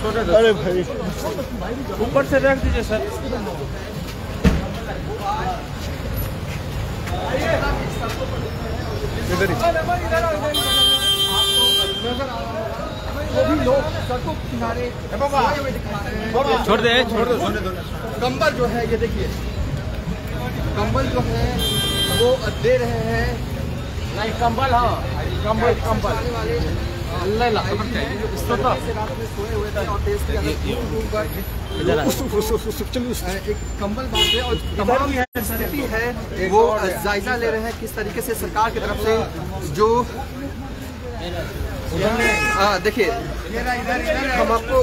अरे भाई ऊपर से रख दीजिए सर। इधर ही लोग सड़कों किनारे छोड़ दो कंबल जो है ये देखिए, कंबल जो है वो दे रहे हैं नहीं कंबल, हाँ कंबल अल्लाह कंबल बांध है और तमाम स्थिति है वो जायजा ले रहे हैं किस तरीके से सरकार की तरफ से जो देखिए हम आपको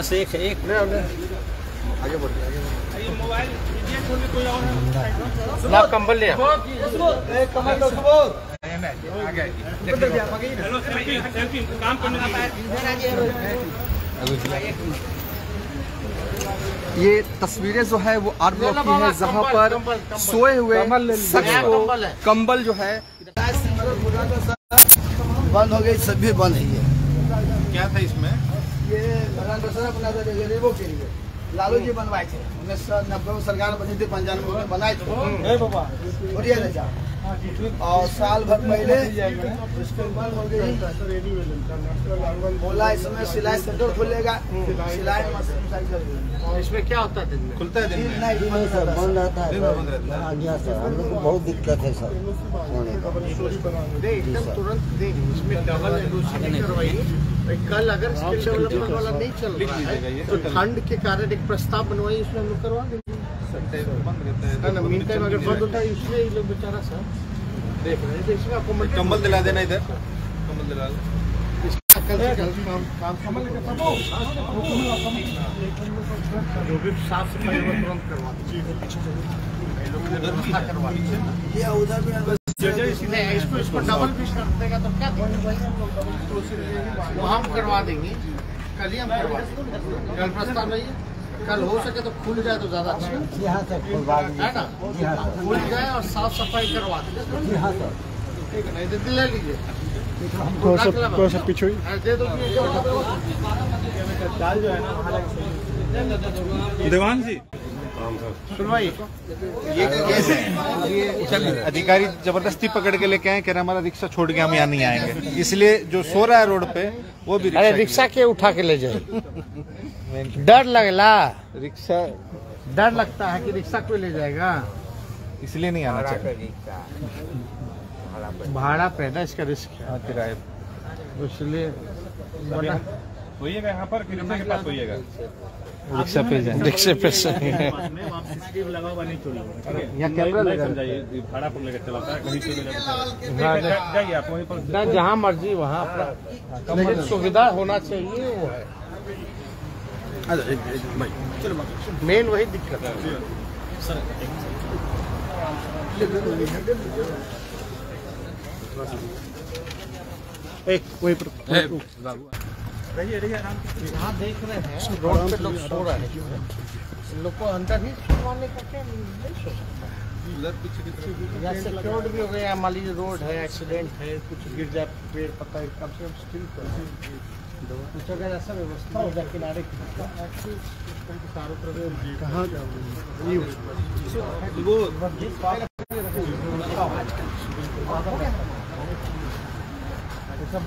बस एक आगे बोलिए ना कंबल ले ये तस्वीरें जो है वो आर ब्लॉक की है जहाँ पर सोए हुए कंबल जो है बंद हो गई, सभी बंद है। क्या था इसमें? ये गरीबों के लिए लालू जी बनवाए थे 1990 में, सरकार बनी थी 95 में बनाए थे और साल भर पहले बोला इसमें सिलाई सेंटर खुलेगा, सिलाई इसमें क्या होता है दिन में खुलता है? दिन नहीं सर बंद रहता है, बहुत दिक्कत है सर। तुरंत इसमें डबल नहीं करवाइए, कल अगर स्किल डेवलपमेंट वाला नहीं चल रहा है तो ठंड के कारण एक प्रस्ताव बनवाइए उसमें हम लोग करवा देंगे। अगर बंद होता है इसलिए ये लोग बेचारा सर देख रहे हैं, इसमें आपको कंबल दिला देना, इधर कंबल दिला जो भी साफ सफाई तुरंत करवा दीजिए। उधर भी इसको डबल पीस कर देगा तो क्या वहाँ हम करवा देंगे, कल ही हम करवा देंगे। कल प्रस्ताव नहीं है, कल हो सके तो खुल जाए तो ज्यादा अच्छा है ना, खुल जाए और साफ सफाई करवा देंगे। ठीक है नहीं तो दिला लीजिए, दे दो देवान जी। ये अधिकारी जबरदस्ती पकड़ के लेके आए, कह रहे हमारा रिक्शा छोड़ के हम यहाँ नहीं आएंगे, इसलिए जो सो रहा है रोड पे वो भी रिक्शा के उठा के ले जाए। डर लगला रिक्शा, डर लगता है कि रिक्शा कोई ले जाएगा, इसलिए नहीं आना चाहिए। भाड़ा पैदा इसका रिस्क है किराए, इसलिए सोइएगा यहाँ पर कि रिक्शा के पास सोइएगा। रिक्शा पे जाए, रिक्शा पे जाए जहाँ मर्जी वहाँ, लेकिन सुविधा होना चाहिए वो है मेन, वही दिक्कत है। एक वही रहिए आराम से, यहाँ देख रहे हैं रोड पे लोग सो रहे हैं, लोग को अंदर ही सोने का क्या नहीं सो सकता है। सिक्योर्ड भी हो गया, मान लीजिए रोड है, एक्सीडेंट है, कुछ गिर जाए पेड़ पत्ता, कम से कम स्टिल कुछ अगर ऐसा व्यवस्था हो जाए किनारे सब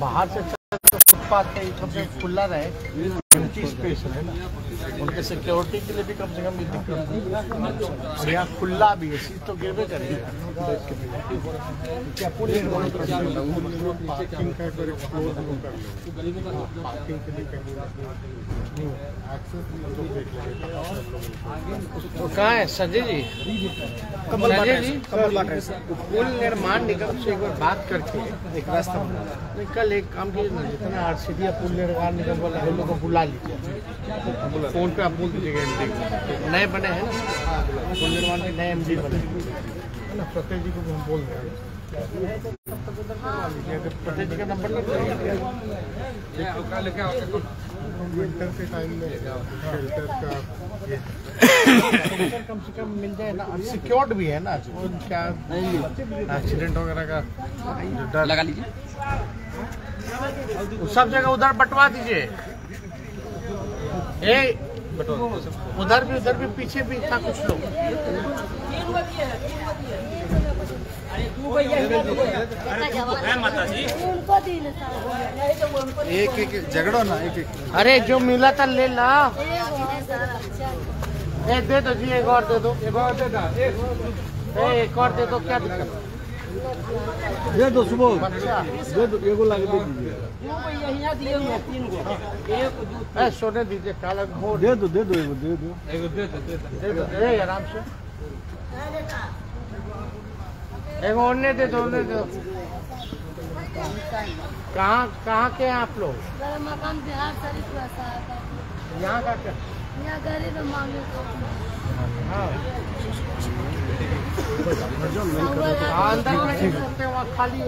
बाहर से खुला रहे, स्पेस है ना उनके सिक्योरिटी के लिए भी कम से कम दिक्कत। यहाँ खुला भी है तो गिरवे करेगा तो कहाँ है संजय जी? संजय जी पुल निर्माण निगम से एक बार बात करके एक रास्ता बना, कल एक काम किया जितना आरसीडी पुल निर्माण निगम वाला हम लोग को बुला लीजिए, फोन पे आप बोल दीजिएगा। नए बने हैं ना पुल निर्माण के, नए एमडी बने है ना, प्रत्येक जी को हम बोल देंगे। अगर प्रत्येक जी का नंबर विंटर के टाइम में शेल्टर का कम से कम मिल जाए ना, सिक्योर्ड भी है ना, क्या एक्सीडेंट वगैरह का लगा लीजिए। सब जगह उधर बंटवा दीजिए, उधर भी पीछे भी था कुछ लोग। एक एक झगड़ो ना, एक एक अरे जो मिला था ले ला। दे दो जी, एक और दे दो, एक और दे दो, क्या दिक्कत, दे दो सुबह, दे दो एगो लगा दीजिए। ए सोने दीजिए काला घोर, दे दो एगो, दे दो ए आराम से, एगो ओने दे दो, ओने दो। कहाँ के हैं आप लोग? मकान बिहार शरीफ रहता है। यहाँ का क्या? यहाँ गरीब मांगे अंदर नहीं सकते, वहाँ खाली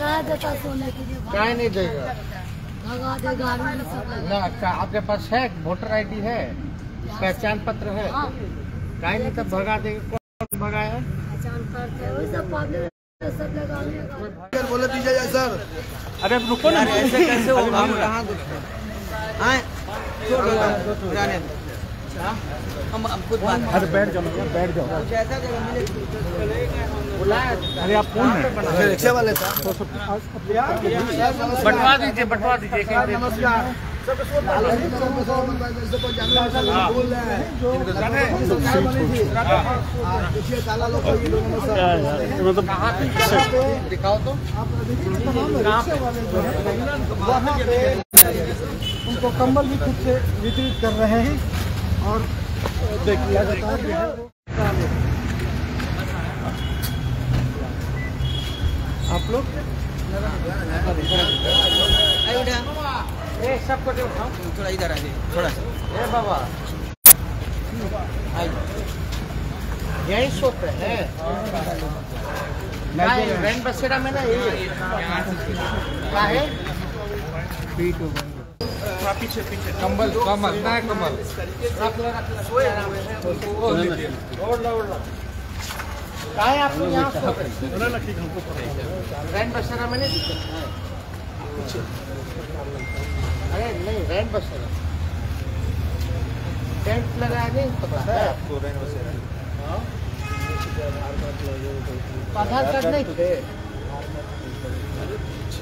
ना देता सोने के लिए, क्या नहीं देगा, भगा देगा ना। अच्छा, आपके पास है वोटर आईडी है, पहचान पत्र है? क्या नहीं तब भगा देगा, कौन भगाया? पहचान पत्र वही सब प्रॉब्लम सब लगा बोले दीजिए सर। अरे रुको ना, ऐसे कैसे होगा, हम कहाँ दुख हम खुद बात। अरे बैठ जाओ बुलाया। अरे आप कौन है? रिक्शा वाले था। बंटवा दीजिए। नमस्कार, दिखाओ तो उनको कंबल भी खुद से वितरित कर रहे हैं और देखिए आप लोग सबको थोड़ा इधर आ जाइए, थोड़ा ए बाबा यही सोते हैं रेन बसेरा में ना, ये पीठ पीछे कमल आप लोग यहाँ रैन बसेरा में नहीं। अरे नहीं, रैन बसेरा टेंट लगाया नहीं आपको, रैन बसेरा आधार कार्ड नहीं थे,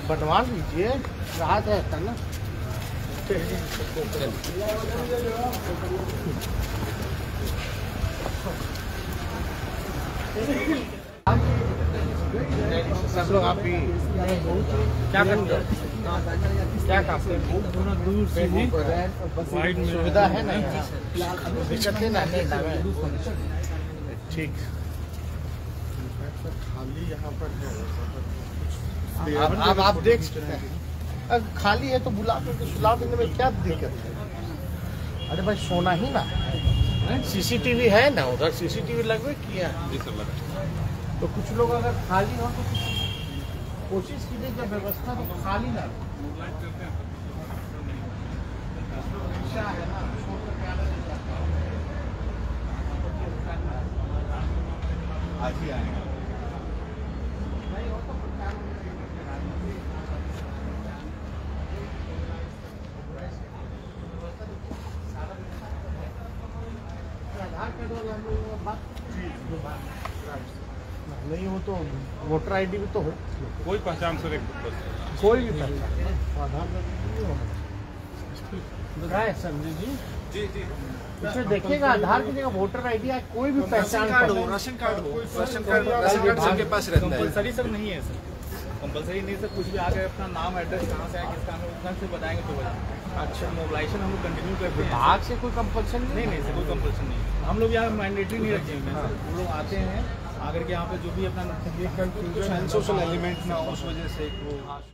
बंटवा लीजिए, राहत है ना। सब लोग आप भी क्या करते हो, क्या खाते हो? दूर से ही सुविधा है ना, दिक्कत है ना, ठीक खाली यहाँ पर है, आप देख सकते हैं। अगर खाली है तो बुला करके सुला देने में क्या दिक्कत है? अरे भाई सोना ही ना, सीसीटीवी है ना, उधर सीसीटीवी लगे किया तो कुछ लोग अगर खाली हो तो कोशिश कीजिए जब व्यवस्था तो खाली ना आएगा। नहीं हो तो वोटर आईडी भी तो हो, कोई पहचान से कोई भी पहचान संजय जी जी इसमें देखिएगा आधार की जगह वोटर आईडी, कोई भी पहचान कार्ड हो, राशन कार्ड सबके पास रहता है। कंपलसरी सब नहीं है सर, कंपलसरी नहीं सर, कुछ भी आगे अपना नाम एड्रेस कहाँ से आया, किसका नाम से बताएंगे तो बताएंगे। अच्छा, मोबिलाइजेशन हम लोग कंटिन्यू करते हैं, आज से कोई कंपल्सन नहीं सर, कोई कंपल्सन नहीं, हम लोग यहाँ मैंडेटरी नहीं रखे हैं। वो लोग आते हैं आकर के यहाँ पे जो भी अपना सोशल एलिमेंट ना हो, उस वजह से